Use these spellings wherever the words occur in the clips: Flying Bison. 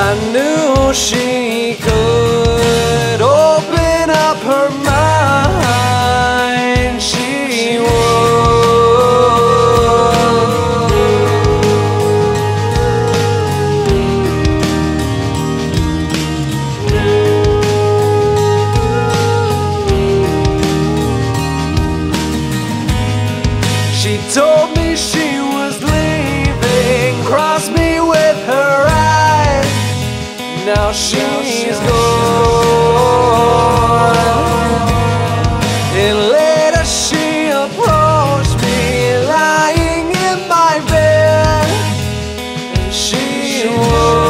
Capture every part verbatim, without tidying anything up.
I knew she could open up her mind. She would. She told me she was leaving, crossed me with her eyes. Now she's gone. And later she approached me, lying in my bed, and she was.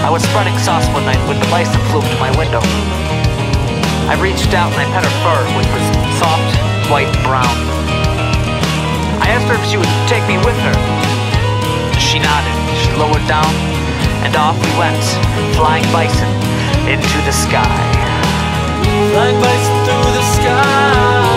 I was spreading sauce one night when the bison flew up to my window. I reached out and I pet her fur, which was soft, white, brown. I asked her if she would take me with her. She nodded, she lowered down, and off we went, flying bison into the sky. Flying bison through the sky.